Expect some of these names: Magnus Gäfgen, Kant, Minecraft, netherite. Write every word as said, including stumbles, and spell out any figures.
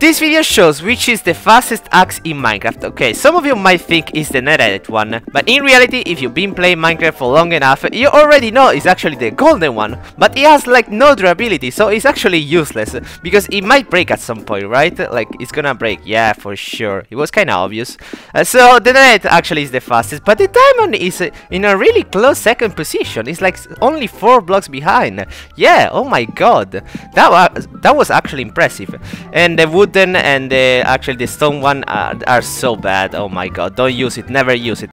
This video shows which is the fastest axe in Minecraft. Okay, some of you might think it's the netherite one, but in reality, if you've been playing Minecraft for long enough, you already know it's actually the golden one, but it has like no durability, so it's actually useless, because it might break at some point, right? Like, it's gonna break, yeah, for sure. It was kinda obvious. Uh, so, the netherite actually is the fastest, but the diamond is uh, in a really close second position. It's like only four blocks behind. Yeah, oh my god. That, wa that was actually impressive. And the wood and the, actually the stone one are, are so bad. Oh my god, don't use it, never use it.